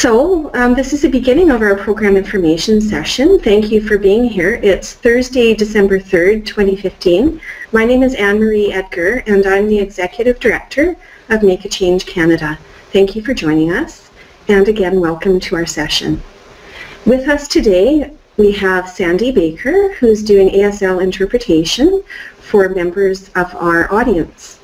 So this is the beginning of our program information session. Thank you for being here. It's Thursday, December 3rd, 2015. My name is Anne-Marie Edgar and I'm the Executive Director of Make a Change Canada. Thank you for joining us and again welcome to our session. With us today we have Sandy Baker, who's doing ASL interpretation for members of our audience.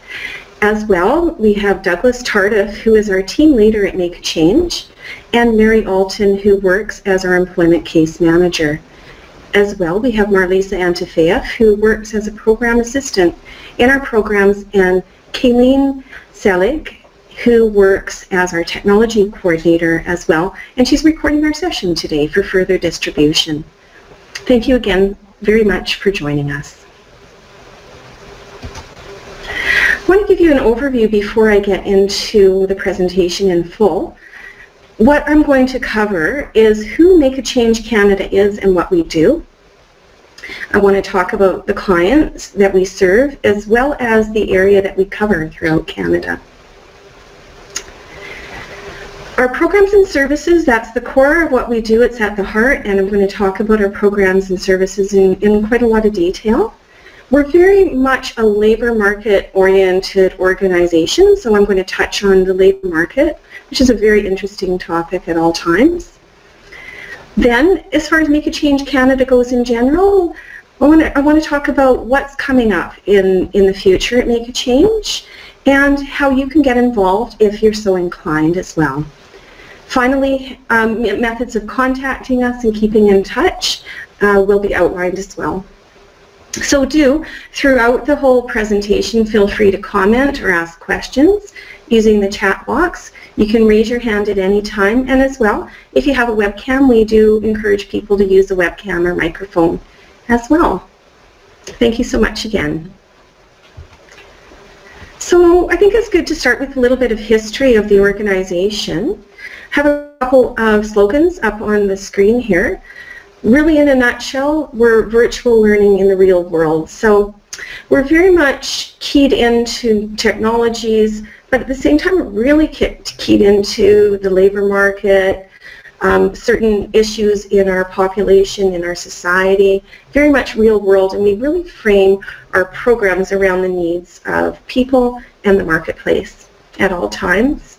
As well, we have Douglas Tardif, who is our team leader at Make a Change, and Mary Alton, who works as our employment case manager. As well, we have Marlisa Antefeyev, who works as a program assistant in our programs, and Kayleen Selig, who works as our technology coordinator as well, and she's recording our session today for further distribution. Thank you again very much for joining us. I want to give you an overview before I get into the presentation in full. What I'm going to cover is who Make a Change Canada is and what we do. I want to talk about the clients that we serve as well as the area that we cover throughout Canada. Our programs and services, that's the core of what we do, it's at the heart, and I'm going to talk about our programs and services in quite a lot of detail. We're very much a labor market oriented organization, so I'm going to touch on the labor market, which is a very interesting topic at all times. Then, as far as Make a Change Canada goes in general, I want to talk about what's coming up in the future at Make a Change and how you can get involved if you're so inclined as well. Finally, methods of contacting us and keeping in touch will be outlined as well. So throughout the whole presentation, feel free to comment or ask questions using the chat box. You can raise your hand at any time, and as well, if you have a webcam, we do encourage people to use a webcam or microphone as well. Thank you so much again. So I think it's good to start with a little bit of history of the organization. I have a couple of slogans up on the screen here. Really, in a nutshell, we're virtual learning in the real world. So we're very much keyed into technologies, but at the same time really keyed into the labor market, certain issues in our population, in our society, very much real world, and we really frame our programs around the needs of people and the marketplace at all times.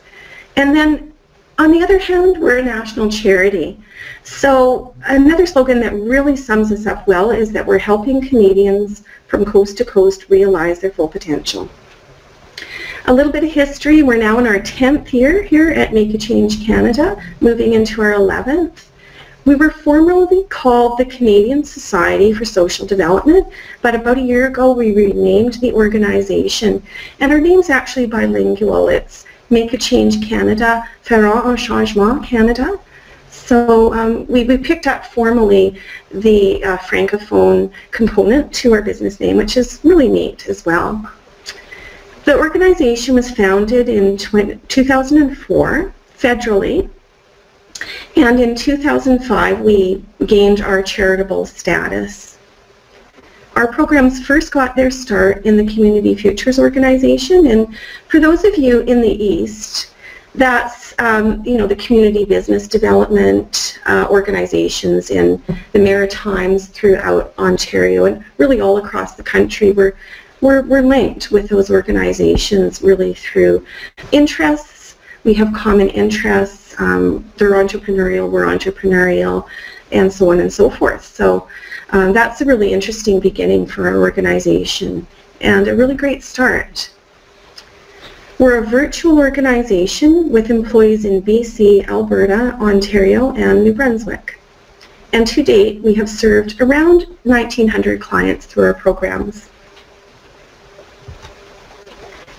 And then on the other hand, we're a national charity. So another slogan that really sums us up well is that we're helping Canadians from coast to coast realize their full potential. A little bit of history, we're now in our 10th year here at Make a Change Canada, moving into our 11th. We were formerly called the Canadian Society for Social Development, but about a year ago we renamed the organization, and our name's actually bilingual. It's Make a Change Canada, faire un changement Canada. So we picked up formally the Francophone component to our business name, which is really neat as well. The organization was founded in 2004 federally, and in 2005 we gained our charitable status. Our programs first got their start in the Community Futures Organization, and for those of you in the East, that's the community business development organizations in the Maritimes throughout Ontario and really all across the country. We're linked with those organizations really through interests. We have common interests. They're entrepreneurial, we're entrepreneurial, and so on and so forth. So that's a really interesting beginning for our organization and a really great start. We're a virtual organization with employees in BC, Alberta, Ontario, and New Brunswick. And to date, we have served around 1,900 clients through our programs.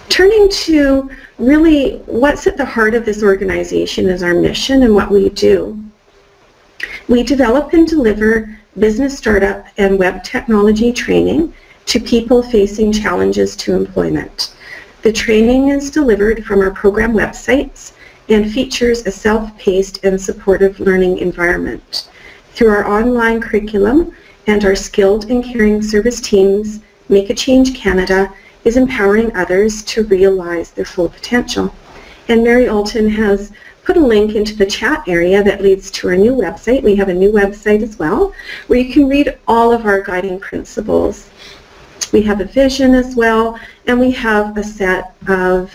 Turning to really what's at the heart of this organization is our mission and what we do. We develop and deliver business startup and web technology training to people facing challenges to employment. The training is delivered from our program websites and features a self-paced and supportive learning environment. Through our online curriculum and our skilled and caring service teams, Make a Change Canada is empowering others to realize their full potential. And Mary Alton has put a link into the chat area that leads to our new website. We have a new website as well, where you can read all of our guiding principles. We have a vision as well, and we have a set of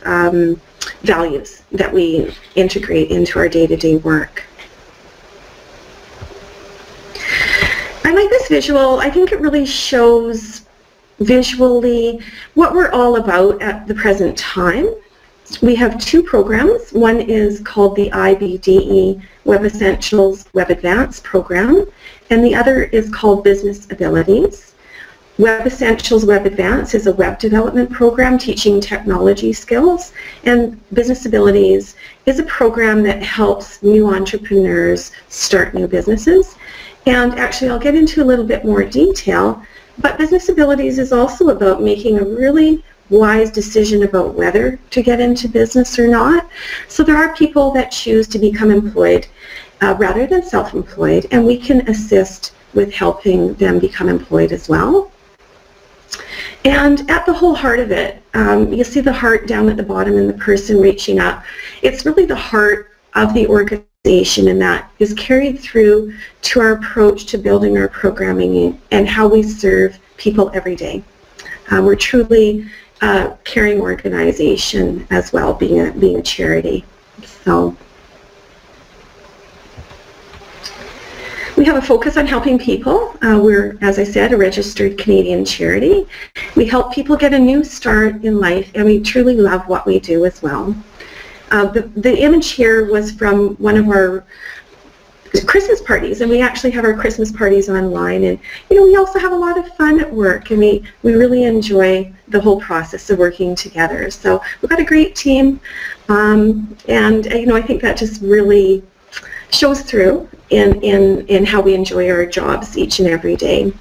values that we integrate into our day-to-day work. I like this visual. I think it really shows visually what we're all about at the present time. We have two programs. One is called the IBDE Web Essentials Web Advanced program, and the other is called Business Abilities. Web Essentials Web Advanced is a web development program teaching technology skills, and Business Abilities is a program that helps new entrepreneurs start new businesses. And actually, I'll get into a little bit more detail, but Business Abilities is also about making a really wise decision about whether to get into business or not. So there are people that choose to become employed rather than self-employed, and we can assist with helping them become employed as well. And at the whole heart of it, you see the heart down at the bottom and the person reaching up. It's really the heart of the organization, and that is carried through to our approach to building our programming and how we serve people every day. We're truly a caring organization as well, being a charity. So we have a focus on helping people. We're, as I said, a registered Canadian charity. We help people get a new start in life, and we truly love what we do as well. The image here was from one of our Christmas parties, and we actually have our Christmas parties online, and you know, we also have a lot of fun at work, and we really enjoy the whole process of working together. So we've got a great team, and you know, I think that just really shows through in how we enjoy our jobs each and every day.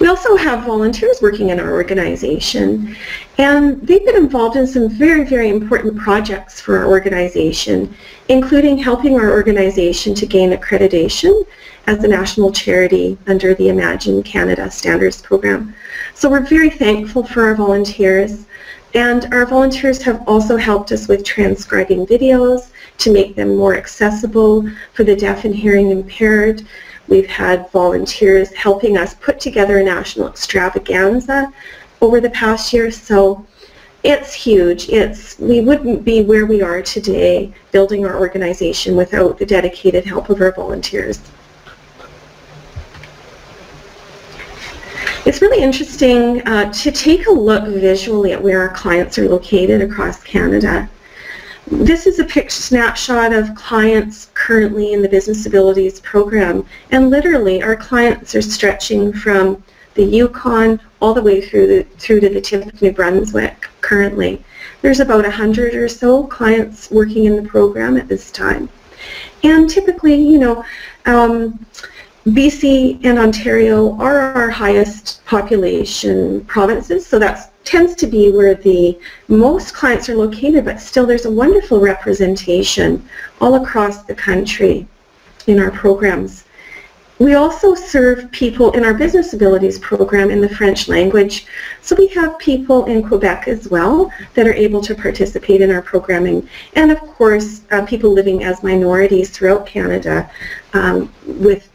We also have volunteers working in our organization, and they've been involved in some very, very important projects for our organization, including helping our organization to gain accreditation as a national charity under the Imagine Canada Standards Program. So we're very thankful for our volunteers, and our volunteers have also helped us with transcribing videos to make them more accessible for the deaf and hearing impaired. We've had volunteers helping us put together a national extravaganza over the past year, so it's huge. We wouldn't be where we are today building our organization without the dedicated help of our volunteers. It's really interesting to take a look visually at where our clients are located across Canada. This is a picture snapshot of clients currently in the Business Abilities program, and literally our clients are stretching from the Yukon all the way through to the tip of New Brunswick currently. There's about 100 or so clients working in the program at this time. And typically, you know, BC and Ontario are our highest population provinces, so that tends to be where the most clients are located, but still there's a wonderful representation all across the country in our programs. We also serve people in our Business Abilities program in the French language, so we have people in Quebec as well that are able to participate in our programming, and of course people living as minorities throughout Canada with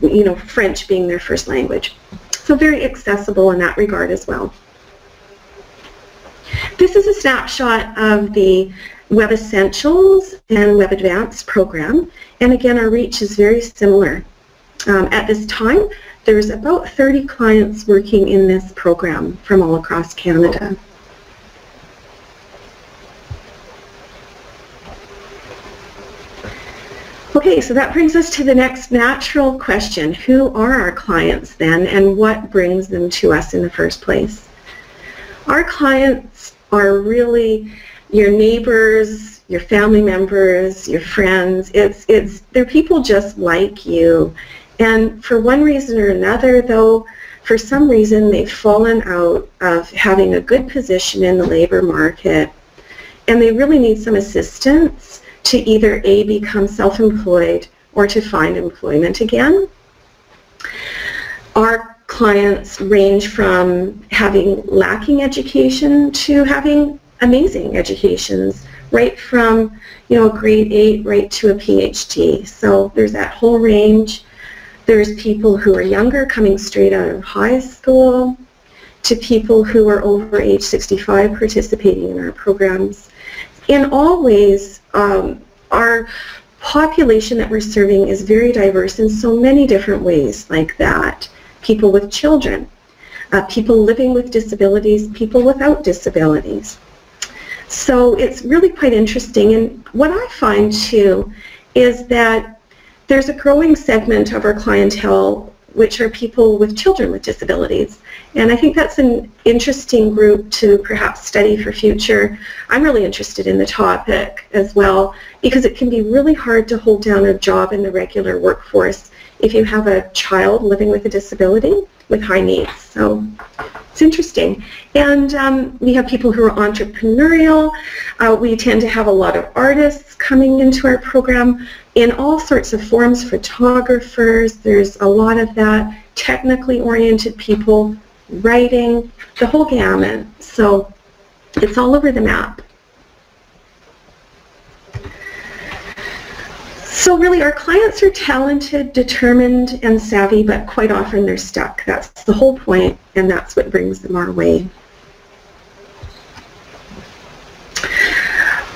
you know, French being their first language. So very accessible in that regard as well. This is a snapshot of the Web Essentials and Web Advanced program, and again our reach is very similar. At this time there's about 30 clients working in this program from all across Canada. Okay, so that brings us to the next natural question. Who are our clients then, and what brings them to us in the first place? Our clients are really your neighbors, your family members, your friends. They're people just like you. And for one reason or another, though, for some reason they've fallen out of having a good position in the labor market, and they really need some assistance to either A, become self-employed, or to find employment again. Our clients range from lacking education to having amazing educations, right from, you know, grade 8 right to a PhD. So there's that whole range. There's people who are younger coming straight out of high school to people who are over age 65 participating in our programs. In all ways, our population that we're serving is very diverse in so many different ways like that. People with children, people living with disabilities, people without disabilities. So it's really quite interesting, and what I find too is that there's a growing segment of our clientele which are people with children with disabilities, and I think that's an interesting group to perhaps study for future. I'm really interested in the topic as well, because it can be really hard to hold down a job in the regular workforce if you have a child living with a disability with high needs. So it's interesting. And we have people who are entrepreneurial. We tend to have a lot of artists coming into our program in all sorts of forms, photographers, there's a lot of that, technically oriented people, writing, the whole gamut. So it's all over the map. So really, our clients are talented, determined, and savvy, but quite often they're stuck. That's the whole point, and that's what brings them our way.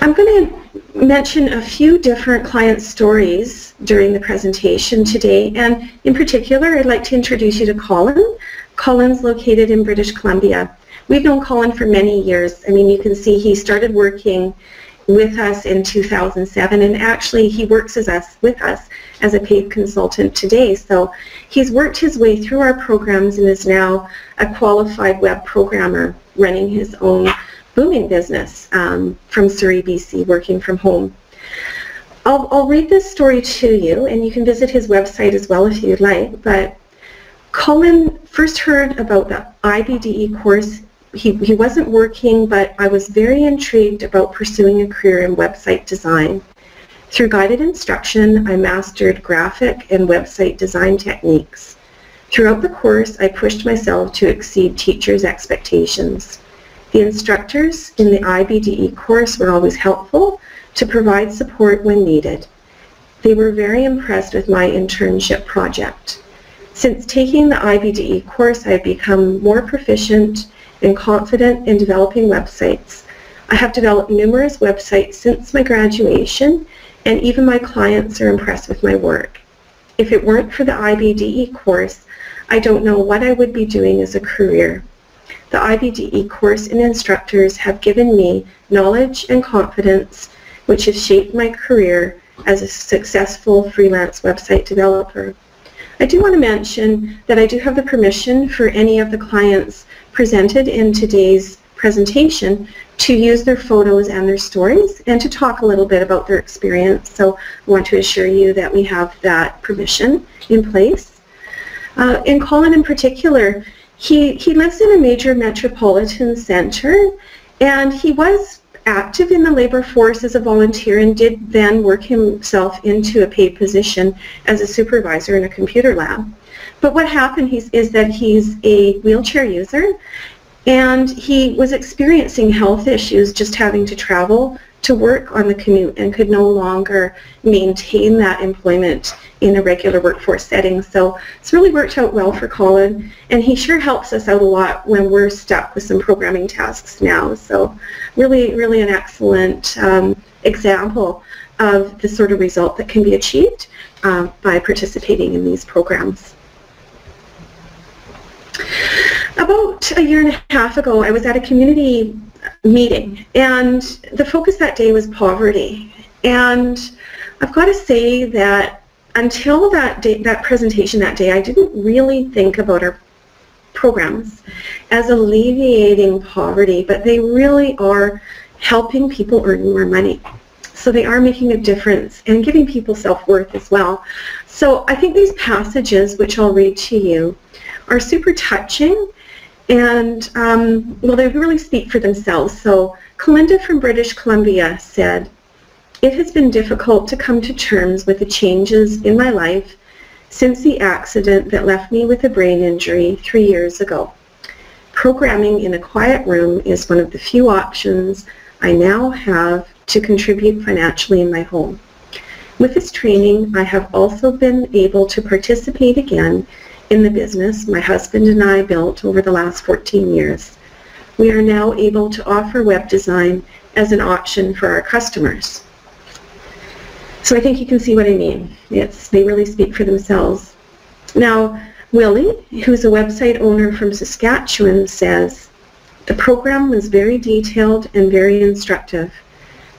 I'm going to mention a few different client stories during the presentation today, and in particular, I'd like to introduce you to Colin. Colin's located in British Columbia. We've known Colin for many years. I mean, you can see he started working with us in 2007, and actually he works with us as a paid consultant today. So he's worked his way through our programs and is now a qualified web programmer running his own booming business from Surrey, BC, working from home. I'll read this story to you, and you can visit his website as well if you'd like, but Colin first heard about the IBDE course. He wasn't working, but I was very intrigued about pursuing a career in website design. Through guided instruction, I mastered graphic and website design techniques. Throughout the course, I pushed myself to exceed teachers' expectations. The instructors in the IBDE course were always helpful to provide support when needed. They were very impressed with my internship project. Since taking the IBDE course, I have become more proficient and confident in developing websites. I have developed numerous websites since my graduation, and even my clients are impressed with my work. If it weren't for the IBDE course, I don't know what I would be doing as a career. The IBDE course and instructors have given me knowledge and confidence, which has shaped my career as a successful freelance website developer. I do want to mention that I do have the permission for any of the clients presented in today's presentation to use their photos and their stories and to talk a little bit about their experience. So I want to assure you that we have that permission in place. And Colin in particular, he lives in a major metropolitan center, and he was active in the labor force as a volunteer and did then work himself into a paid position as a supervisor in a computer lab. But what happened is that he's a wheelchair user, and he was experiencing health issues just having to travel to work on the commute and could no longer maintain that employment in a regular workforce setting. So it's really worked out well for Colin, and he sure helps us out a lot when we're stuck with some programming tasks now. So really, really an excellent example of the sort of result that can be achieved by participating in these programs. About a year and a half ago, I was at a community meeting, and the focus that day was poverty. And I've got to say that until that presentation that day, I didn't really think about our programs as alleviating poverty, but they really are helping people earn more money. So they are making a difference and giving people self-worth as well. So I think these passages, which I'll read to you, are super touching, and well, they really speak for themselves. So Kalinda from British Columbia said, "It has been difficult to come to terms with the changes in my life since the accident that left me with a brain injury 3 years ago. Programming in a quiet room is one of the few options I now have to contribute financially in my home. With this training, I have also been able to participate again in the business my husband and I built over the last 14 years. We are now able to offer web design as an option for our customers. So I think you can see what I mean. They really speak for themselves. Now, Willie, who's a website owner from Saskatchewan, says, the program was very detailed and very instructive.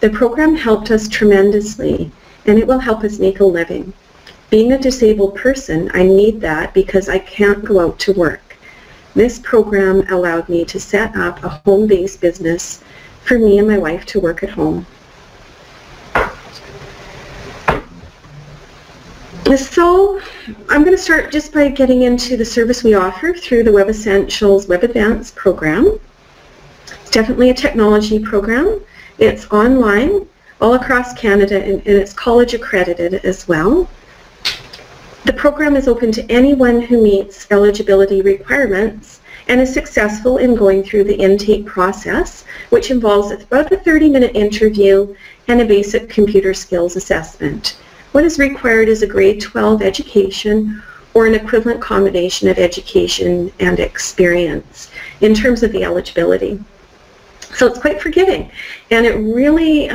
The program helped us tremendously, and it will help us make a living. Being a disabled person, I need that because I can't go out to work. This program allowed me to set up a home-based business for me and my wife to work at home. So I'm going to start just by getting into the service we offer through the Web Essentials Web Advanced program. It's definitely a technology program. It's online all across Canada, and it's college accredited as well. The program is open to anyone who meets eligibility requirements and is successful in going through the intake process, which involves about a 30-minute interview and a basic computer skills assessment. What is required is a grade 12 education or an equivalent combination of education and experience in terms of the eligibility. So it's quite forgiving, and it really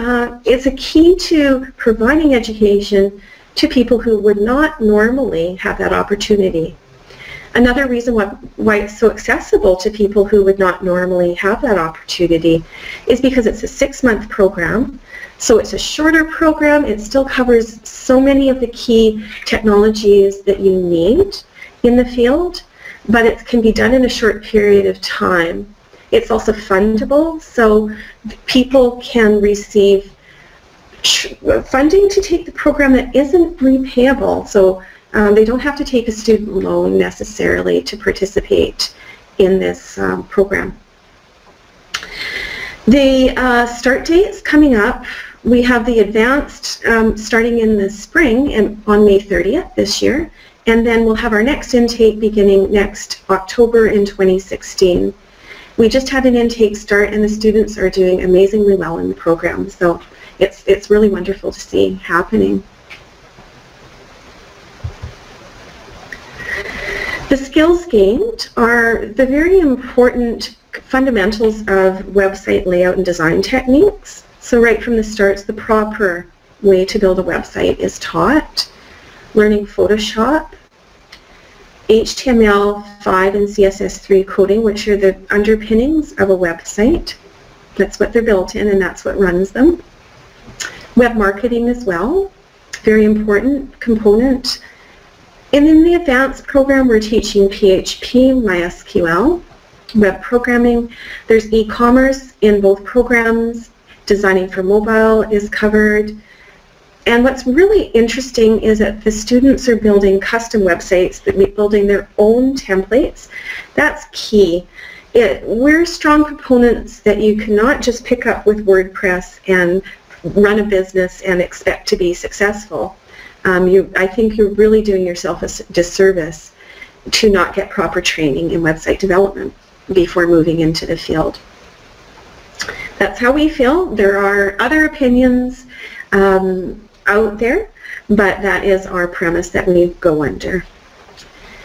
is a key to providing education to people who would not normally have that opportunity. Another reason why it's so accessible to people who would not normally have that opportunity is because it's a 6-month program. So it's a shorter program. It still covers so many of the key technologies that you need in the field, but it can be done in a short period of time. It's also fundable, so people can receive funding to take the program that isn't repayable. So they don't have to take a student loan necessarily to participate in this program. The start dates coming up, we have the advanced starting in the spring and on May 30th this year, and then we'll have our next intake beginning next October in 2016. We just had an intake start, and the students are doing amazingly well in the program, so it's really wonderful to see happening. The skills gained are the very important fundamentals of website layout and design techniques. So right from the start, the proper way to build a website is taught. Learning Photoshop, HTML5 and CSS3 coding, which are the underpinnings of a website. That's what they're built in, and that's what runs them. Web marketing as well, very important component. And in the advanced program, we're teaching PHP, MySQL, web programming. There's e-commerce in both programs. Designing for mobile is covered. And what's really interesting is that the students are building custom websites, they're building their own templates. That's key. We're strong proponents that you cannot just pick up with WordPress and run a business and expect to be successful. I think you're really doing yourself a disservice to not get proper training in website development before moving into the field. That's how we feel. There are other opinions out there, but that is our premise that we go under.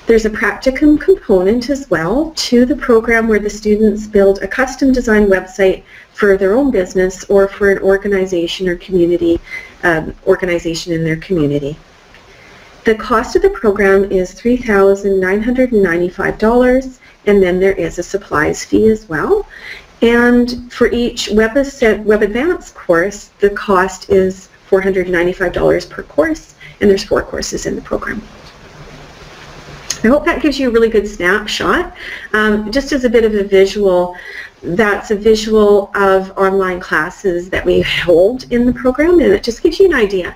There's a practicum component as well to the program where the students build a custom design website for their own business or for an organization or community, organization in their community. The cost of the program is $3,995, and then there is a supplies fee as well. And for each Web Advanced course, the cost is $495 per course, and there's 4 courses in the program. I hope that gives you a really good snapshot. Just as a bit of a visual, that's a visual of online classes that we hold in the program, and it just gives you an idea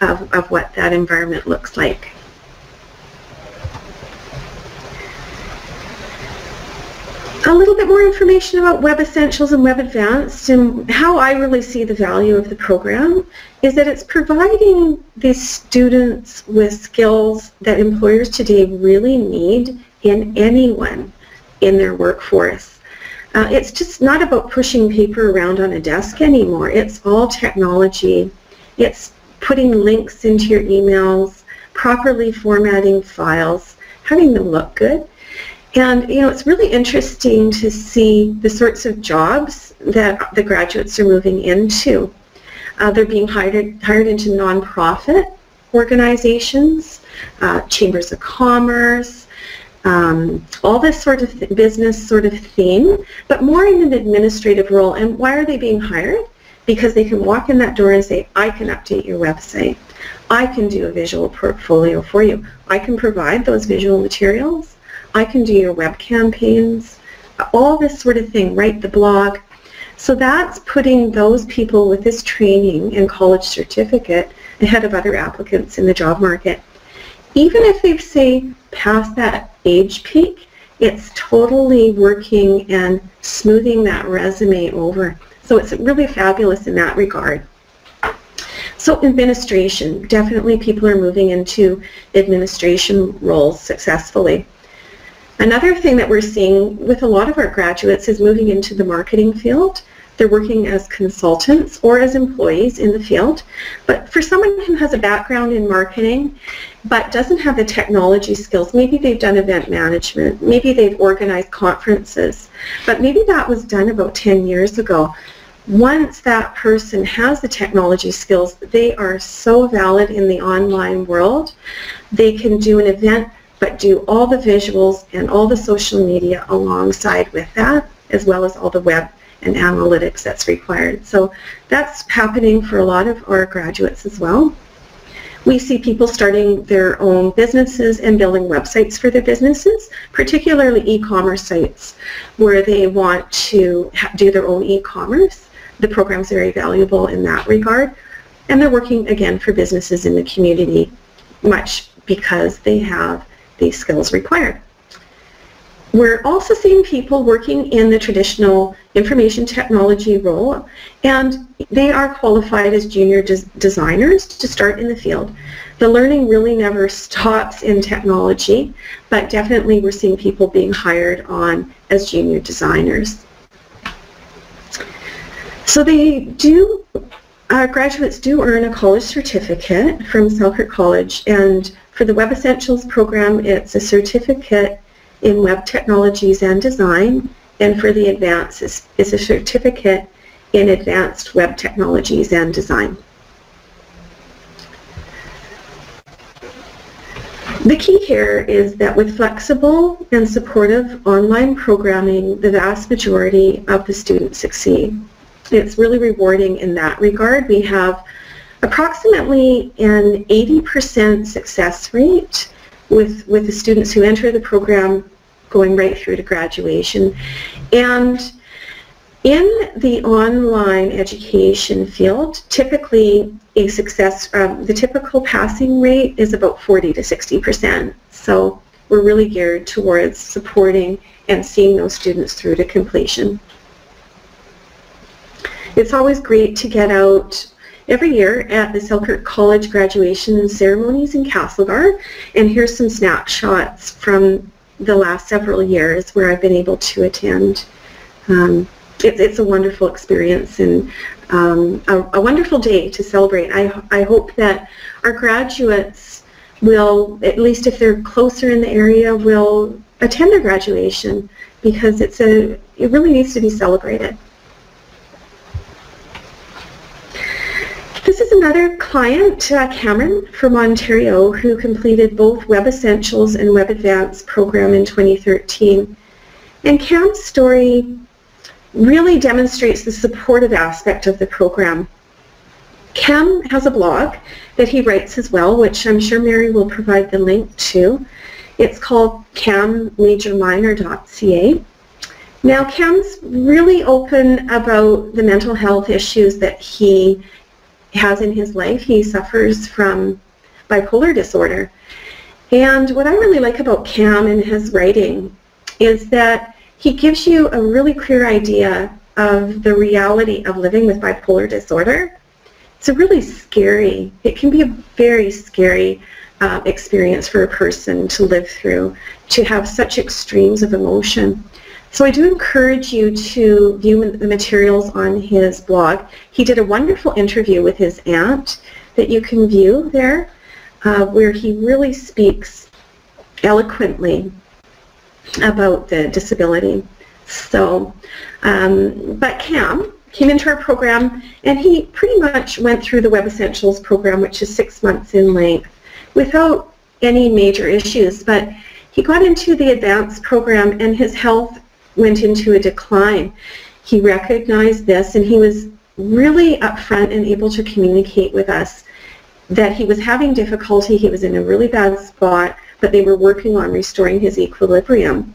of what that environment looks like. A little bit more information about Web Essentials and Web Advanced, and how I really see the value of the program is that it's providing these students with skills that employers today really need in anyone in their workforce. It's just not about pushing paper around on a desk anymore. It's all technology. It's putting links into your emails, properly formatting files, having them look good. And you know, it's really interesting to see the sorts of jobs that the graduates are moving into. They're being hired into nonprofit organizations, chambers of commerce, all this sort of business sort of theme, but more in an administrative role. And why are they being hired? Because they can walk in that door and say, I can update your website. I can do a visual portfolio for you. I can provide those visual materials. I can do your web campaigns, all this sort of thing, write the blog. So that's putting those people with this training and college certificate ahead of other applicants in the job market. Even if they've, say, passed that age peak, it's totally working and smoothing that resume over. So it's really fabulous in that regard. So administration, definitely people are moving into administration roles successfully. Another thing that we're seeing with a lot of our graduates is moving into the marketing field. They're working as consultants or as employees in the field. But for someone who has a background in marketing but doesn't have the technology skills, maybe they've done event management, maybe they've organized conferences, but maybe that was done about 10 years ago. Once that person has the technology skills, they are so valid in the online world. They can do an event but do all the visuals and all the social media alongside with that, as well as all the web and analytics that's required. So that's happening for a lot of our graduates as well. We see people starting their own businesses and building websites for their businesses, particularly e-commerce sites, where they want to do their own e-commerce. The program's very valuable in that regard. And they're working, again, for businesses in the community, much because they have these skills required. We're also seeing people working in the traditional information technology role, and they are qualified as junior designers to start in the field. The learning really never stops in technology, but definitely we're seeing people being hired on as junior designers. So they do, graduates do earn a college certificate from Selkirk College, and for the Web Essentials program, it's a certificate in web technologies and design, and for the Advanced, it's a certificate in advanced web technologies and design. The key here is that with flexible and supportive online programming, the vast majority of the students succeed. It's really rewarding in that regard. We have approximately an 80% success rate with the students who enter the program going right through to graduation. And in the online education field, typically a success, the typical passing rate is about 40% to 60%. So we're really geared towards supporting and seeing those students through to completion. It's always great to get out every year at the Selkirk College graduation ceremonies in Castlegar, and here's some snapshots from the last several years where I've been able to attend. It's a wonderful experience and a wonderful day to celebrate. I hope that our graduates will, at least if they're closer in the area, will attend their graduation, because it's it really needs to be celebrated. This is another client, Cameron from Ontario, who completed both Web Essentials and Web Advanced program in 2013. And Cam's story really demonstrates the supportive aspect of the program. Cam has a blog that he writes as well, which I'm sure Mary will provide the link to. It's called cammajorminor.ca. Now, Cam's really open about the mental health issues that he has in his life. He suffers from bipolar disorder. And what I really like about Cam and his writing is that he gives you a really clear idea of the reality of living with bipolar disorder. It's a really scary, it can be a very scary experience for a person to live through, to have such extremes of emotion. So I do encourage you to view the materials on his blog. He did a wonderful interview with his aunt that you can view there, where he really speaks eloquently about the disability. So, but Cam came into our program and he pretty much went through the Web Essentials program, which is 6 months in length, without any major issues. But he got into the advanced program and his health went into a decline. He recognized this and he was really upfront and able to communicate with us that he was having difficulty, he was in a really bad spot, but they were working on restoring his equilibrium.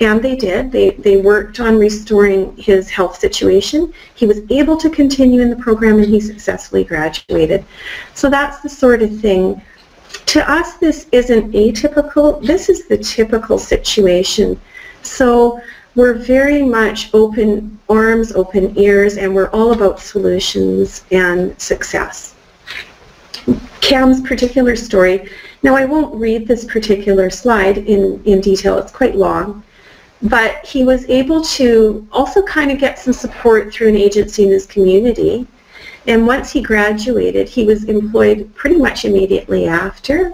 And they did. They worked on restoring his health situation. He was able to continue in the program and he successfully graduated. So that's the sort of thing. To us, this isn't atypical. This is the typical situation. So we're very much open arms, open ears, and we're all about solutions and success. Cam's particular story, now I won't read this particular slide in detail, it's quite long, but he was able to also kind of get some support through an agency in his community, and once he graduated, he was employed pretty much immediately after.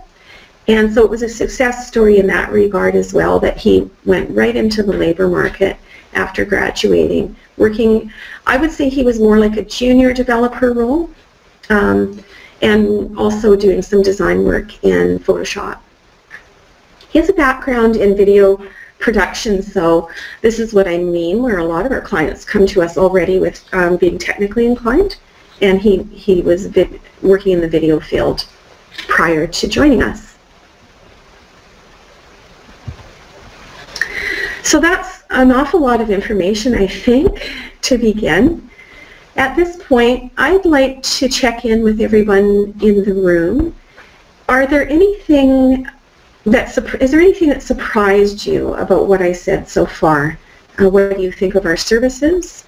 And so it was a success story in that regard as well, that he went right into the labor market after graduating, working, I would say he was more like a junior developer role, and also doing some design work in Photoshop. He has a background in video production, so this is what I mean, where a lot of our clients come to us already with being technically inclined, and he was working in the video field prior to joining us. So that's an awful lot of information, I think, to begin. At this point, I'd like to check in with everyone in the room. Is there anything that surprised you about what I said so far? What do you think of our services?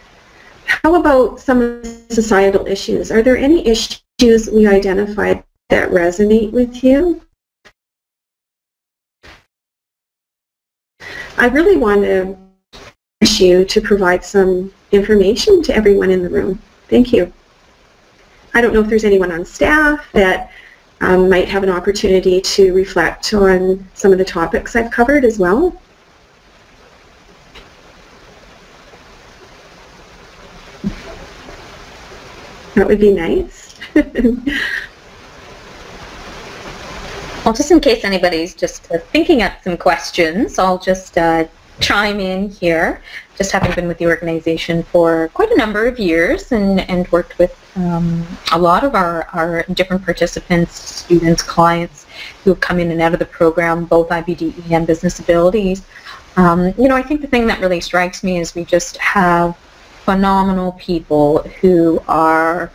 How about some of the societal issues? Are there any issues we identified that resonate with you? I really want to ask you to provide some information to everyone in the room. Thank you. I don't know if there's anyone on staff that might have an opportunity to reflect on some of the topics I've covered as well. That would be nice. Well, just in case anybody's just thinking up some questions, I'll just chime in here. Just having been with the organization for quite a number of years and worked with a lot of our different participants, students, clients who have come in and out of the program, both IBDE and Business Abilities. You know, I think the thing that really strikes me is we just have phenomenal people who are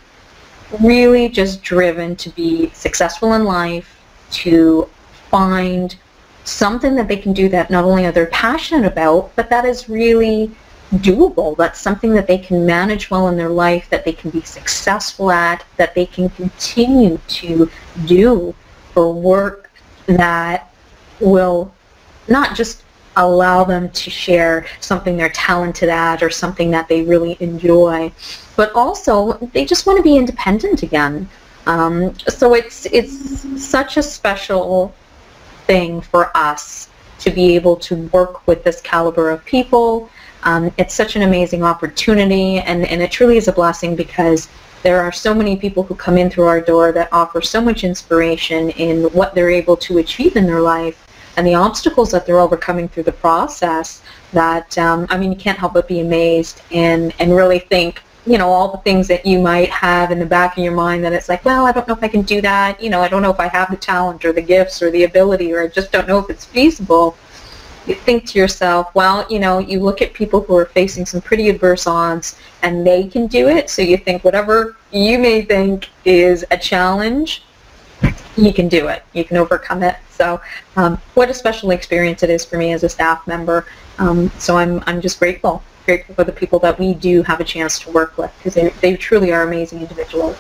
really just driven to be successful in life, to find something that they can do that not only are they passionate about, but that is really doable. That's something that they can manage well in their life, that they can be successful at, that they can continue to do for work that will not just allow them to share something they're talented at or something that they really enjoy, but also they just want to be independent again. So it's such a special thing for us to be able to work with this caliber of people. It's such an amazing opportunity, and it truly is a blessing because there are so many people who come in through our door that offer so much inspiration in what they're able to achieve in their life and the obstacles that they're overcoming through the process that, I mean, you can't help but be amazed and really think, you know, all the things that you might have in the back of your mind that it's like, well, I don't know if I can do that, you know, I don't know if I have the talent or the gifts or the ability, or I just don't know if it's feasible. You think to yourself, well, you know, you look at people who are facing some pretty adverse odds and they can do it, so you think whatever you may think is a challenge, you can do it, you can overcome it. So what a special experience it is for me as a staff member. So I'm just grateful for the people that we do have a chance to work with, because they truly are amazing individuals.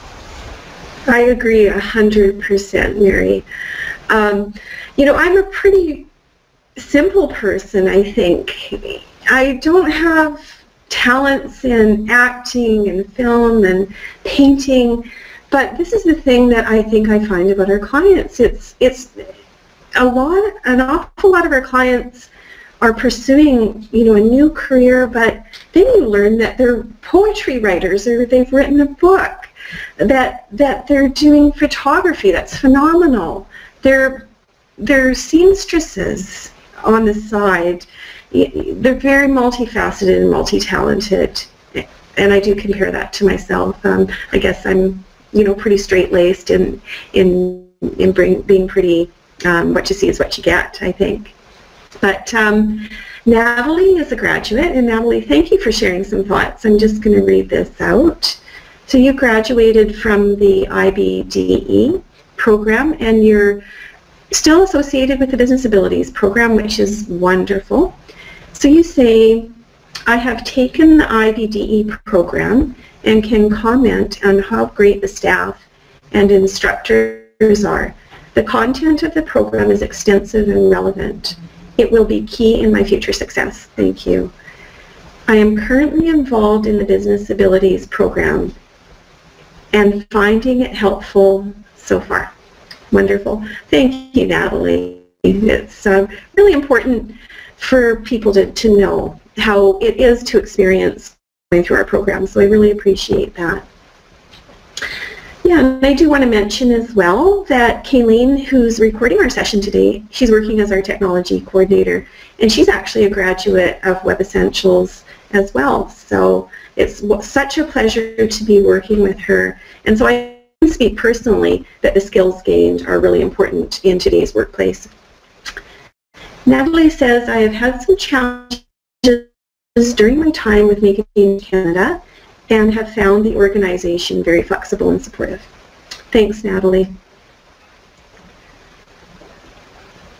I agree 100%, Mary. You know, I'm a pretty simple person, I think. I don't have talents in acting and film and painting, but this is the thing that I think I find about our clients. It's a lot, an awful lot of our clients are pursuing, you know, a new career, but then you learn that they're poetry writers or they've written a book, that they're doing photography. That's phenomenal. They're seamstresses on the side. They're very multifaceted and multi-talented, and I do compare that to myself. I guess I'm, you know, pretty straight-laced in being pretty, what you see is what you get, I think. But Natalie is a graduate, and Natalie, thank you for sharing some thoughts. I'm just going to read this out. So you graduated from the IBDE program, and you're still associated with the Business Abilities program, which is wonderful. So you say, I have taken the IBDE program and can comment on how great the staff and instructors are. The content of the program is extensive and relevant. It will be key in my future success. Thank you. I am currently involved in the Business Abilities program and finding it helpful so far. Wonderful. Thank you, Natalie. It's really important for people to know how it is to experience going through our program, so I really appreciate that. Yeah, and I do want to mention as well that Kayleen, who's recording our session today, she's working as our technology coordinator, and she's actually a graduate of Web Essentials as well. So it's such a pleasure to be working with her. And so I can speak personally that the skills gained are really important in today's workplace. Natalie says, I have had some challenges during my time with Make a Change Canada, and have found the organization very flexible and supportive. Thanks, Natalie.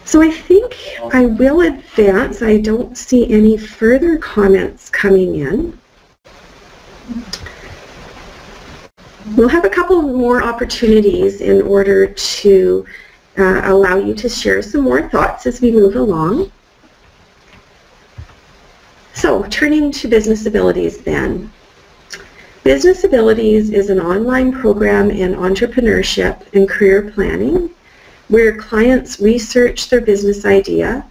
So I think I will advance. I don't see any further comments coming in. We'll have a couple more opportunities in order to allow you to share some more thoughts as we move along. So turning to Business Abilities then. Business Abilities is an online program in entrepreneurship and career planning where clients research their business idea,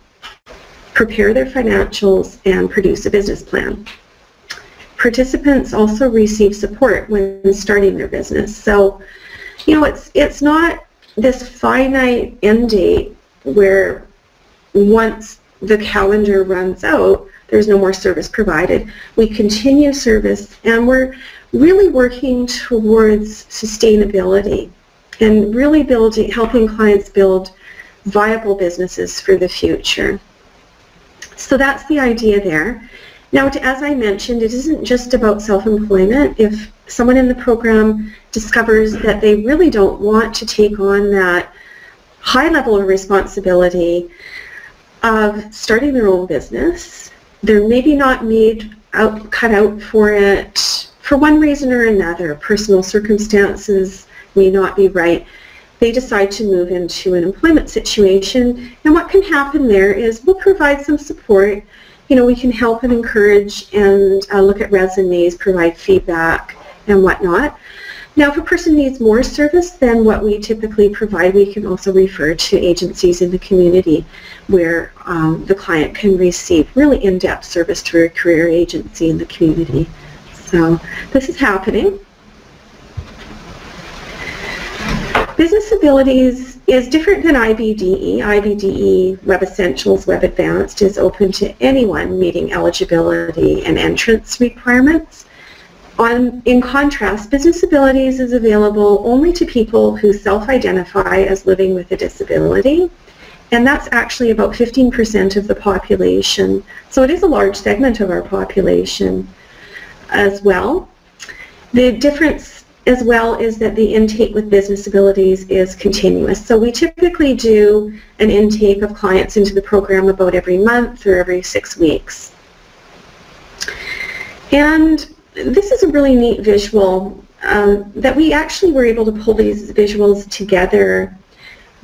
prepare their financials, and produce a business plan. Participants also receive support when starting their business. So, you know, it's not this finite end date where once the calendar runs out, there's no more service provided. We continue service, and we're really working towards sustainability and really building, helping clients build viable businesses for the future. So that's the idea there. Now, as I mentioned, it isn't just about self-employment. If someone in the program discovers that they really don't want to take on that high level of responsibility of starting their own business, they're maybe not cut out for it for one reason or another. Personal circumstances may not be right. They decide to move into an employment situation, and what can happen there is we'll provide some support. You know, we can help and encourage and look at resumes, provide feedback and whatnot. Now, if a person needs more service than what we typically provide, we can also refer to agencies in the community where the client can receive really in-depth service through a career agency in the community. So this is happening. Business Abilities is different than IBDE. IBDE Web Essentials, Web Advanced is open to anyone meeting eligibility and entrance requirements. In contrast, Business Abilities is available only to people who self-identify as living with a disability, and that's actually about 15% of the population. So it is a large segment of our population as well. The difference as well is that the intake with Business Abilities is continuous. So we typically do an intake of clients into the program about every month or every 6 weeks. And this is a really neat visual that we actually were able to pull these visuals together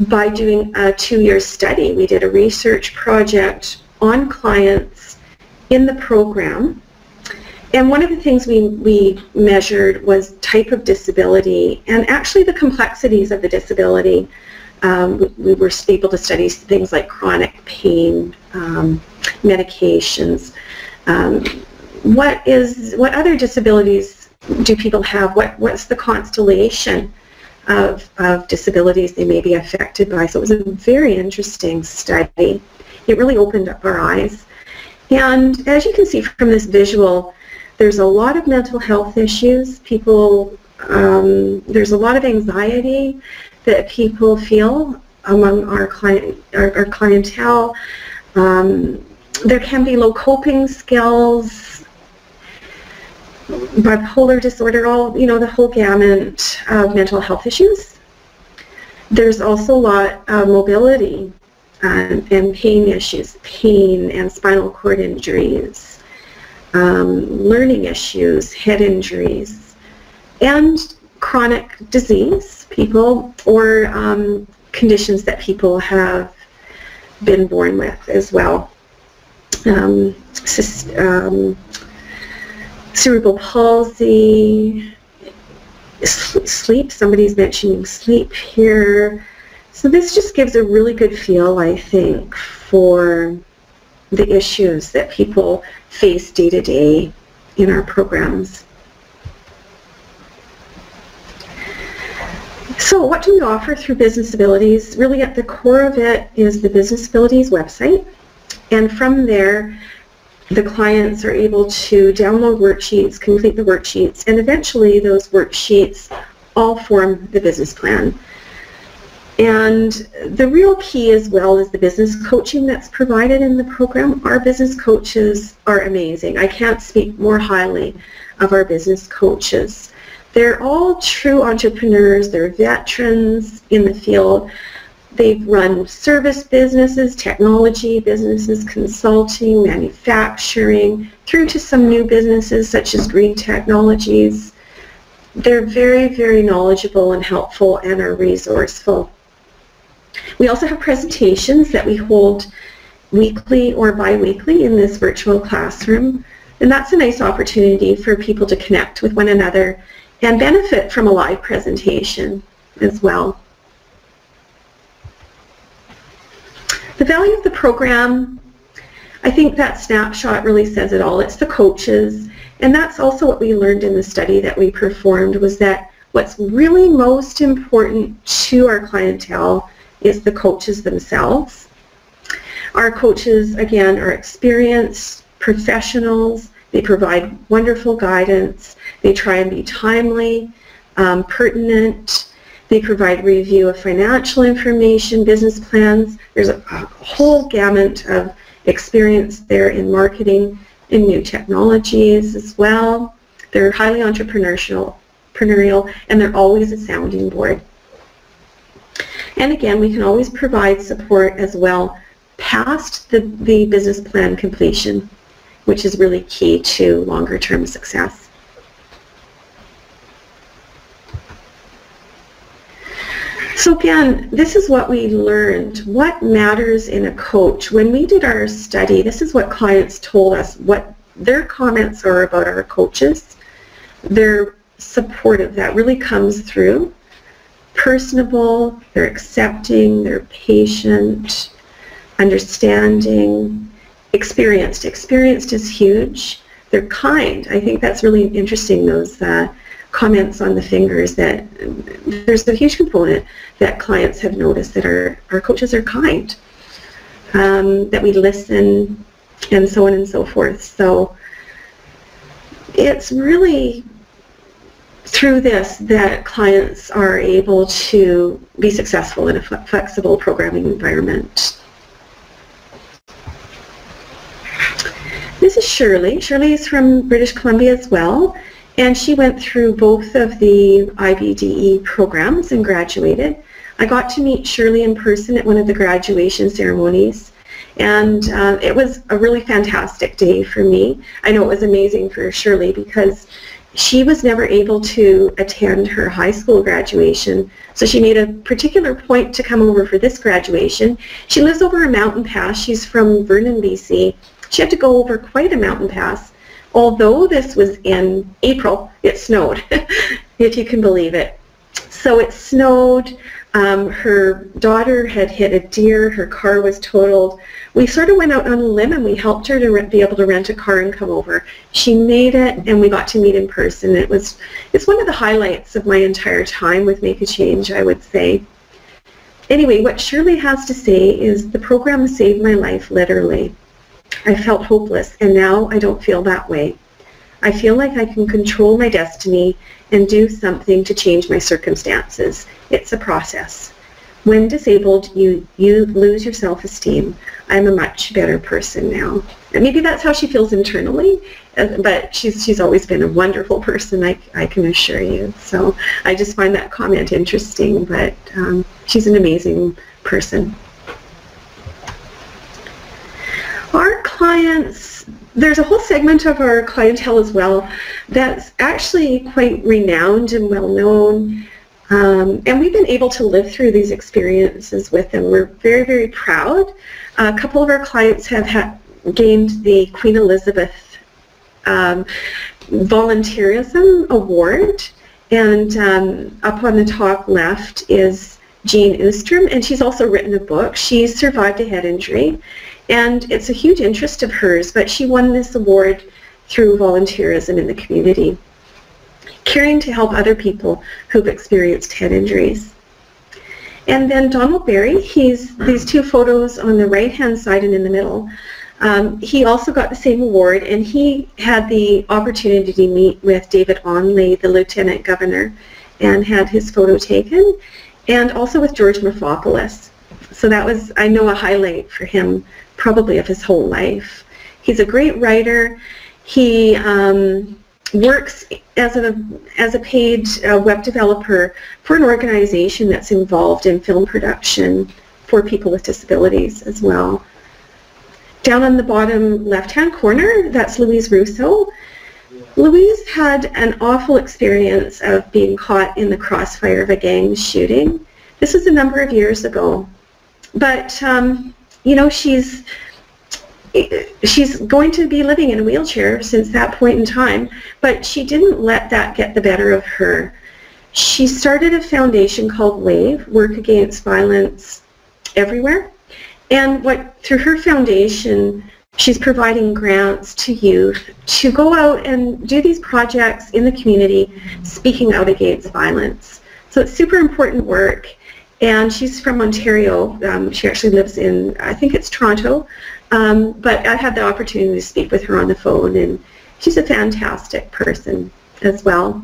by doing a 2-year study. We did a research project on clients in the program, and one of the things we measured was type of disability and actually the complexities of the disability. We were able to study things like chronic pain, medications, what other disabilities do people have, what's the constellation of disabilities they may be affected by. So it was a very interesting study. It really opened up our eyes. And as you can see from this visual, there's a lot of mental health issues. People, there's a lot of anxiety that people feel among our clientele. There can be low coping skills, bipolar disorder, all, you know, the whole gamut of mental health issues. There's also a lot of mobility and pain issues, pain and spinal cord injuries, learning issues, head injuries, and chronic disease, people, or conditions that people have been born with as well. Cerebral palsy, sleep, somebody's mentioning sleep here. So this just gives a really good feel, I think, for the issues that people face day to day in our programs. So what do we offer through Business Abilities? Really at the core of it is the Business Abilities website, and from there the clients are able to download worksheets, complete the worksheets, and eventually those worksheets all form the business plan. And the real key as well is the business coaching that's provided in the program. Our business coaches are amazing. I can't speak more highly of our business coaches. They're all true entrepreneurs. They're veterans in the field. They've run service businesses, technology businesses, consulting, manufacturing, through to some new businesses such as green technologies. They're very, very knowledgeable and helpful and are resourceful. We also have presentations that we hold weekly or bi-weekly in this virtual classroom, and that's a nice opportunity for people to connect with one another and benefit from a live presentation as well. The value of the program, I think that snapshot really says it all. It's the coaches, and that's also what we learned in the study that we performed, was that what's really most important to our clientele is the coaches themselves. Our coaches, again, are experienced professionals. They provide wonderful guidance. They try and be timely, pertinent. They provide review of financial information, business plans. There's a whole gamut of experience there in marketing, in new technologies as well. They're highly entrepreneurial, and they're always a sounding board. And again, we can always provide support as well past the business plan completion, which is really key to longer term success. So again, this is what we learned. What matters in a coach? When we did our study, this is what clients told us, what their comments are about our coaches. They're supportive, that really comes through. Personable, they're accepting, they're patient, understanding, experienced. Experienced is huge. They're kind. I think that's really interesting, those comments on the fingers, that there's a huge component that clients have noticed, that our coaches are kind, that we listen, and so on and so forth. So it's really through this that clients are able to be successful in a flexible programming environment. This is Shirley. Shirley is from British Columbia as well. And she went through both of the IBDE programs and graduated. I got to meet Shirley in person at one of the graduation ceremonies, and it was a really fantastic day for me. I know it was amazing for Shirley, because she was never able to attend her high school graduation, so she made a particular point to come over for this graduation. She lives over a mountain pass. She's from Vernon, BC. She had to go over quite a mountain pass. Although this was in April, it snowed, if you can believe it. So it snowed. Her daughter had hit a deer. Her car was totaled. We sort of went out on a limb and we helped her to be able to rent a car and come over. She made it and we got to meet in person. It's one of the highlights of my entire time with Make a Change, I would say. Anyway, what Shirley has to say is the program saved my life, literally. I felt hopeless and now I don't feel that way. I feel like I can control my destiny and do something to change my circumstances. It's a process. When disabled, you lose your self-esteem. I'm a much better person now. And maybe that's how she feels internally, but she's always been a wonderful person, I can assure you. So I just find that comment interesting, but she's an amazing person. Our clients, there's a whole segment of our clientele as well that's actually quite renowned and well-known, and we've been able to live through these experiences with them. We're very, very proud. A couple of our clients have gained the Queen Elizabeth Volunteerism Award, and up on the top left is Jean Ostrom, and she's also written a book. She survived a head injury, and it's a huge interest of hers, but she won this award through volunteerism in the community, caring to help other people who've experienced head injuries. And then Donald Berry, he's these two photos on the right-hand side and in the middle. He also got the same award, and he had the opportunity to meet with David Onley, the Lieutenant Governor, and had his photo taken, and also with George Mavrocordatos. So that was, I know, a highlight for him, probably of his whole life. He's a great writer. He works as a paid web developer for an organization that's involved in film production for people with disabilities as well. Down on the bottom left-hand corner, that's Louise Russo. Louise had an awful experience of being caught in the crossfire of a gang shooting. This was a number of years ago, but you know, she's going to be living in a wheelchair since that point in time, but she didn't let that get the better of her. She started a foundation called WAVE, Work Against Violence Everywhere, and through her foundation, she's providing grants to youth to go out and do these projects in the community, speaking out against violence. So it's super important work. And she's from Ontario. She actually lives in, I think it's Toronto, but I had the opportunity to speak with her on the phone, and she's a fantastic person as well.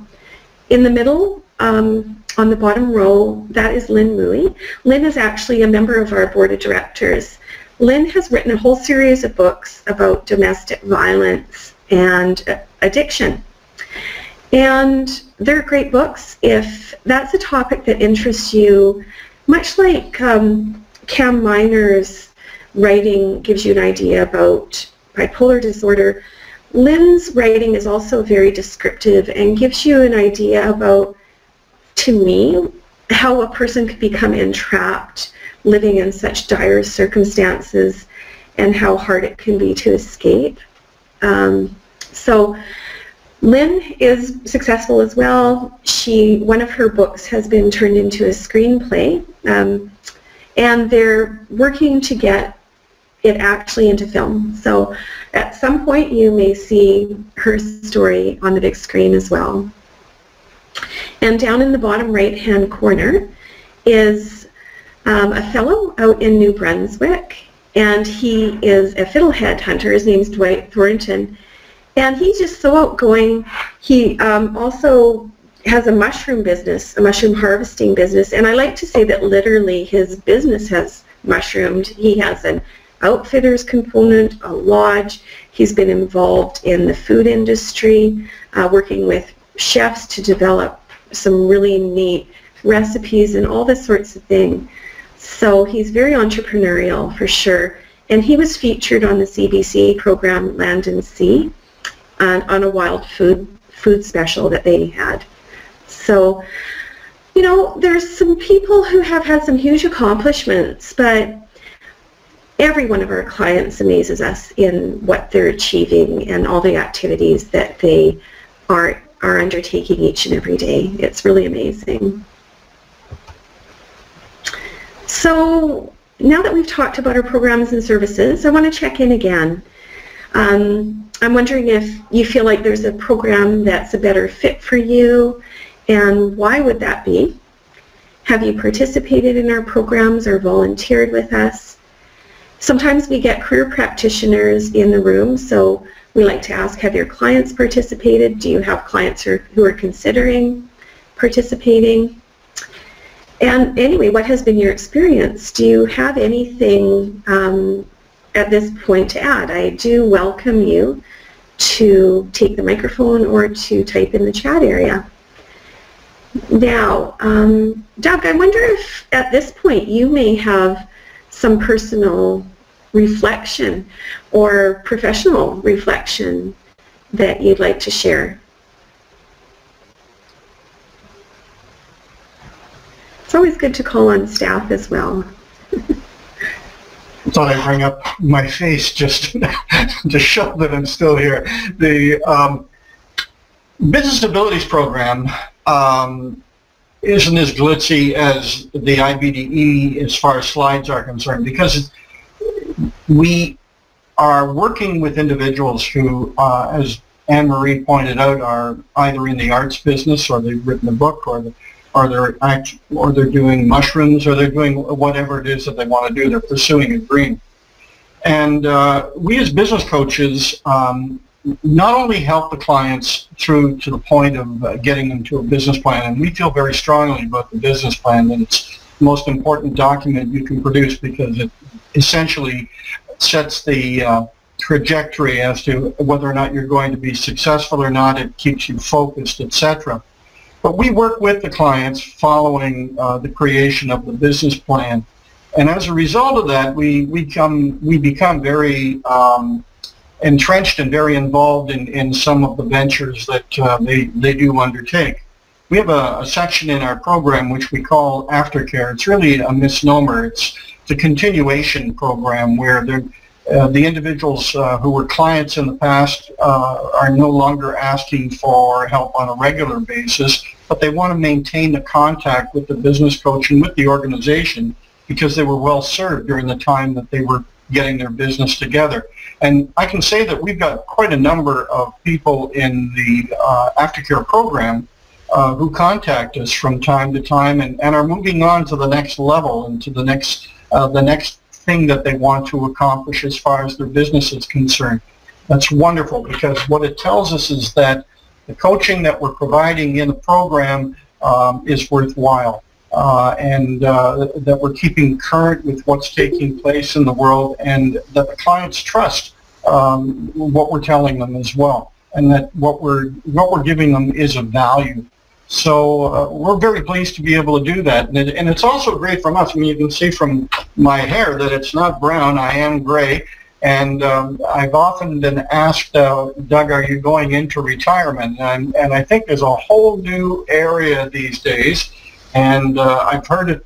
In the middle, on the bottom row, that is Lynn Mui. Lynn is actually a member of our board of directors. Lynn has written a whole series of books about domestic violence and addiction. And they're great books if that's a topic that interests you, much like Cam Minor's writing gives you an idea about bipolar disorder. Lynn's writing is also very descriptive and gives you an idea about, to me, how a person could become entrapped living in such dire circumstances and how hard it can be to escape. So Lynn is successful as well. One of her books has been turned into a screenplay, and they're working to get it actually into film. So at some point you may see her story on the big screen as well. And down in the bottom right-hand corner is a fellow out in New Brunswick, and he is a fiddlehead hunter. His name's Dwight Thornton. And he's just so outgoing. He also has a mushroom harvesting business. And I like to say that literally his business has mushroomed. He has an outfitters component, a lodge. He's been involved in the food industry, working with chefs to develop some really neat recipes and all this sorts of thing. So he's very entrepreneurial for sure. And he was featured on the CBC program Land and Sea, on a wild food food special that they had. So, you know, there's some people who have had some huge accomplishments, but every one of our clients amazes us in what they're achieving and all the activities that they are undertaking each and every day. It's really amazing. So now that we've talked about our programs and services, I want to check in again. I'm wondering if you feel like there's a program that's a better fit for you, and why would that be? Have you participated in our programs or volunteered with us? Sometimes we get career practitioners in the room, so we like to ask, have your clients participated? Do you have clients who are considering participating? And anyway, what has been your experience? Do you have anything at this point to add? I do welcome you to take the microphone or to type in the chat area. Now, Doug, I wonder if at this point you may have some personal reflection or professional reflection that you'd like to share. It's always good to call on staff as well. I thought I'd bring up my face just to show that I'm still here. The Business Abilities program isn't as glitzy as the IBDE as far as slides are concerned, because we are working with individuals who, as Anne-Marie pointed out, are either in the arts business, or they've written a book, or they're doing mushrooms, or they're doing whatever it is that they want to do. They're pursuing a dream. And we as business coaches not only help the clients through to the point of getting them to a business plan, and we feel very strongly about the business plan, and it's the most important document you can produce, because it essentially sets the trajectory as to whether or not you're going to be successful or not. It keeps you focused, etc. But we work with the clients following the creation of the business plan, and as a result of that, we become very entrenched and very involved in some of the ventures that they do undertake. We have a section in our program which we call aftercare. It's really a misnomer. It's a continuation program where the individuals who were clients in the past are no longer asking for help on a regular basis, but they want to maintain the contact with the business coach and with the organization, because they were well served during the time that they were getting their business together. And I can say that we've got quite a number of people in the aftercare program who contact us from time to time and are moving on to the next level and to the next thing that they want to accomplish as far as their business is concerned. That's wonderful, because what it tells us is that the coaching that we're providing in the program is worthwhile, and that we're keeping current with what's taking place in the world, and that the clients trust what we're telling them as well, and that what we're giving them is of value. So we're very pleased to be able to do that, and it's also great from us. I mean, you can see from my hair that it's not brown. I am gray, and I've often been asked, Doug, are you going into retirement? And I think there's a whole new area these days, and I heard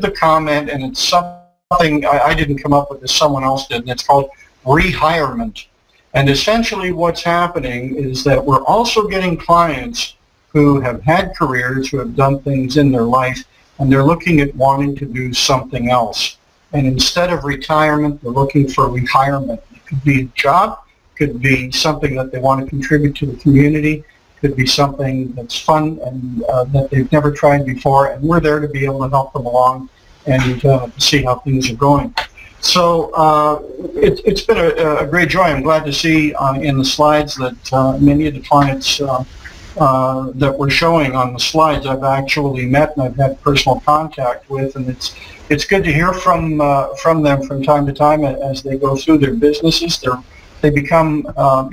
the comment, and it's something I didn't come up with, as someone else did, and it's called rehirement. And essentially what's happening is that we're also getting clients who have had careers, who have done things in their life, and they're looking at wanting to do something else. And instead of retirement, they're looking for rehirement. It could be a job, could be something that they want to contribute to the community, could be something that's fun and that they've never tried before, and we're there to be able to help them along and see how things are going. So it's been a great joy. I'm glad to see in the slides that many of the clients that we're showing on the slides I've actually met and I've had personal contact with, and it's good to hear from them from time to time as they go through their businesses. They become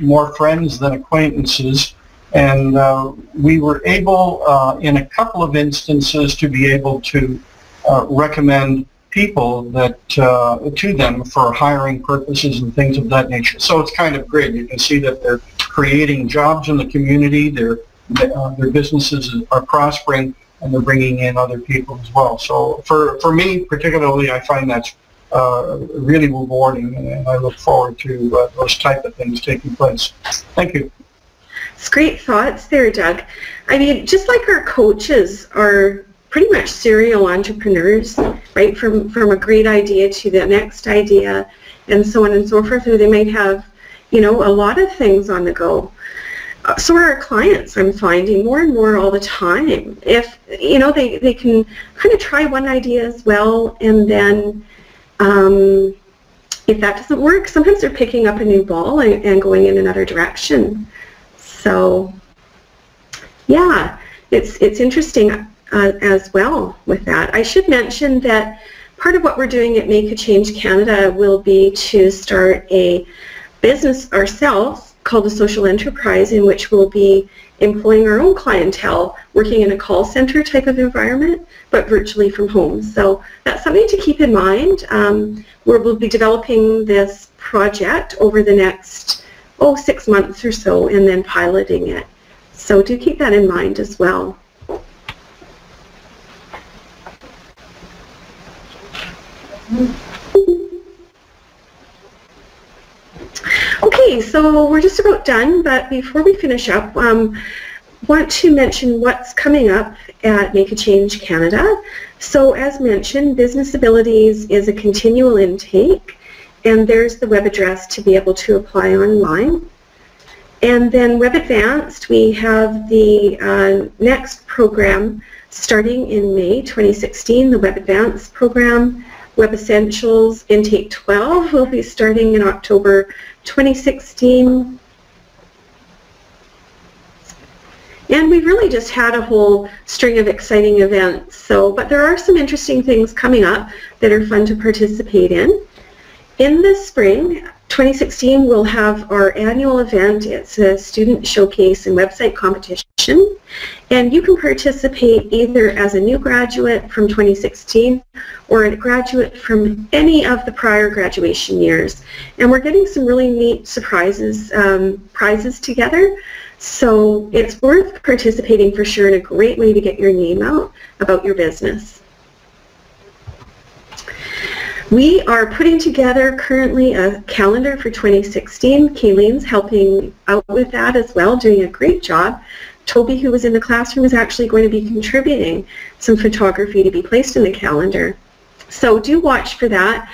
more friends than acquaintances, and we were able in a couple of instances to be able to recommend people that to them for hiring purposes and things of that nature. So it's kind of great. You can see that they're creating jobs in the community. Their businesses are prospering, and they're bringing in other people as well. So for me particularly, I find that's really rewarding, and I look forward to those type of things taking place. Thank you. It's great thoughts there, Doug. I mean, just like our coaches are pretty much serial entrepreneurs, right, from a great idea to the next idea and so on and so forth, or they might have, you know, a lot of things on the go. So are our clients, I'm finding, more and more all the time. If, you know, they can kind of try one idea as well, and then if that doesn't work, sometimes they're picking up a new ball and going in another direction. So, yeah, it's interesting as well with that. I should mention that part of what we're doing at Make a Change Canada will be to start a business ourselves called a social enterprise, in which we'll be employing our own clientele, working in a call center type of environment, but virtually from home. So that's something to keep in mind. We'll be developing this project over the next 6 months or so, and then piloting it. So do keep that in mind as well. Okay, so we're just about done, but before we finish up, want to mention what's coming up at Make a Change Canada. So as mentioned, Business Abilities is a continual intake, and there's the web address to be able to apply online. And then Web Advanced, we have the next program starting in May 2016, the Web Advanced program. Web Essentials Intake 12 will be starting in October 2016. And we've really just had a whole string of exciting events. So, but there are some interesting things coming up that are fun to participate in. In the spring, 2016, we'll have our annual event. It's a student showcase and website competition. And you can participate either as a new graduate from 2016 or a graduate from any of the prior graduation years. And we're getting some really neat surprises, prizes together. So it's worth participating for sure, and a great way to get your name out about your business. We are putting together currently a calendar for 2016. Kayleen's helping out with that as well, doing a great job. Toby, who was in the classroom, is actually going to be contributing some photography to be placed in the calendar. So do watch for that.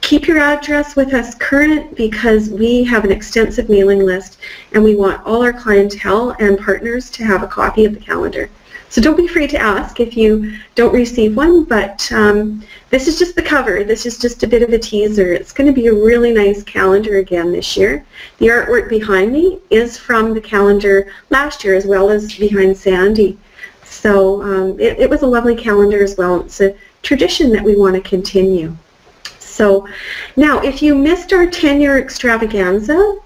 Keep your address with us current, because we have an extensive mailing list, and we want all our clientele and partners to have a copy of the calendar. So don't be afraid to ask if you don't receive one, but this is just the cover. This is just a bit of a teaser. It's going to be a really nice calendar again this year. The artwork behind me is from the calendar last year, as well as behind Sandy. So it was a lovely calendar as well. It's a tradition that we want to continue. So now, if you missed our 10-year extravaganza,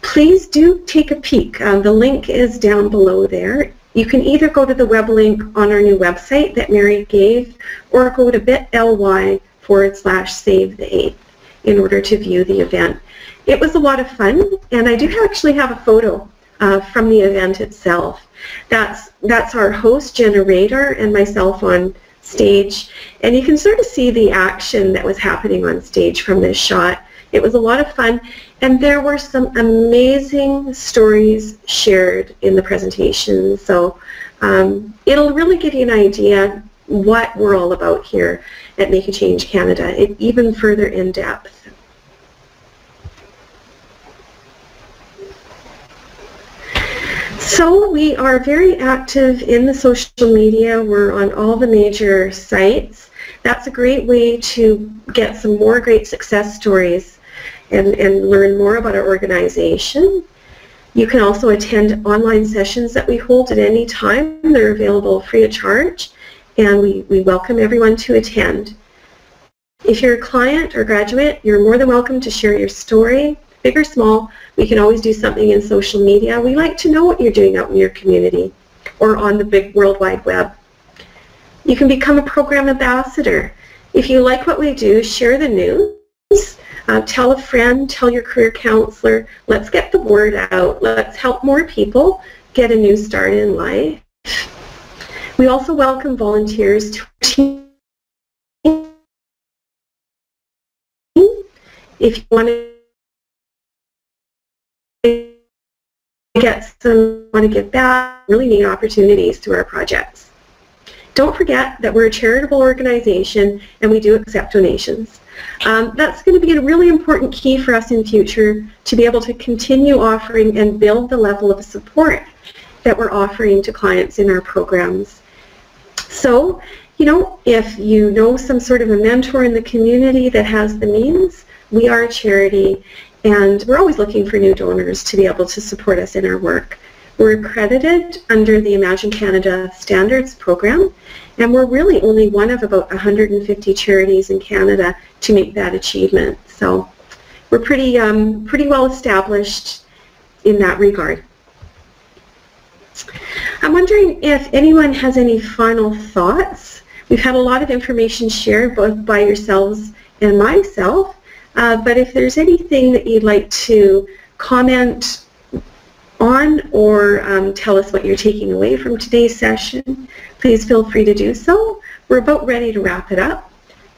please do take a peek. The link is down below there. You can either go to the web link on our new website that Mary gave, or go to bit.ly/save the 8th in order to view the event. It was a lot of fun, and I do actually have a photo from the event itself. That's our host, Jenna Raider, and myself on stage, and you can sort of see the action that was happening on stage from this shot. It was a lot of fun, and there were some amazing stories shared in the presentation. So it'll really give you an idea what we're all about here at Make a Change Canada, even further in depth. So we are very active in the social media. We're on all the major sites. That's a great way to get some more great success stories and learn more about our organization. You can also attend online sessions that we hold at any time. They're available free of charge, and we welcome everyone to attend. If you're a client or graduate, you're more than welcome to share your story, big or small. We can always do something in social media. We like to know what you're doing out in your community or on the big World Wide Web. You can become a program ambassador. If you like what we do, share the news. Tell a friend, tell your career counselor. Let's get the word out. Let's help more people get a new start in life. We also welcome volunteers to our team. If you want to give back, really neat opportunities through our projects. Don't forget that we're a charitable organization and we do accept donations. That's going to be a really important key for us in future to be able to continue offering and build the level of support that we're offering to clients in our programs. So, you know, if you know some sort of a mentor in the community that has the means, we are a charity and we're always looking for new donors to be able to support us in our work. We're accredited under the Imagine Canada Standards Program, and we're really only one of about 150 charities in Canada to make that achievement. So we're pretty well established in that regard. I'm wondering if anyone has any final thoughts. We've had a lot of information shared both by yourselves and myself, but if there's anything that you'd like to comment on or tell us what you're taking away from today's session, please feel free to do so. We're about ready to wrap it up,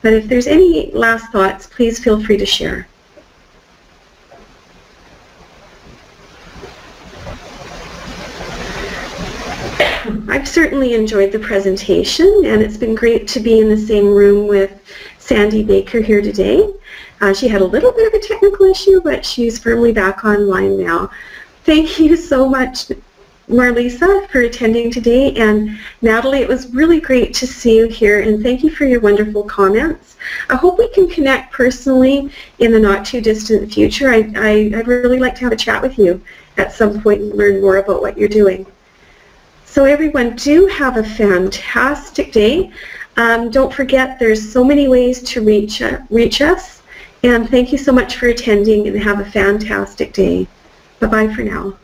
but if there's any last thoughts, please feel free to share. I've certainly enjoyed the presentation, and it's been great to be in the same room with Sandy Baker here today. She had a little bit of a technical issue, but she's firmly back online now. Thank you so much, Marlisa, for attending today, and Natalie, it was really great to see you here, and thank you for your wonderful comments. I hope we can connect personally in the not-too-distant future. I'd really like to have a chat with you at some point and learn more about what you're doing. So everyone, do have a fantastic day. Don't forget, there's so many ways to reach us, and thank you so much for attending, and have a fantastic day. Bye-bye for now.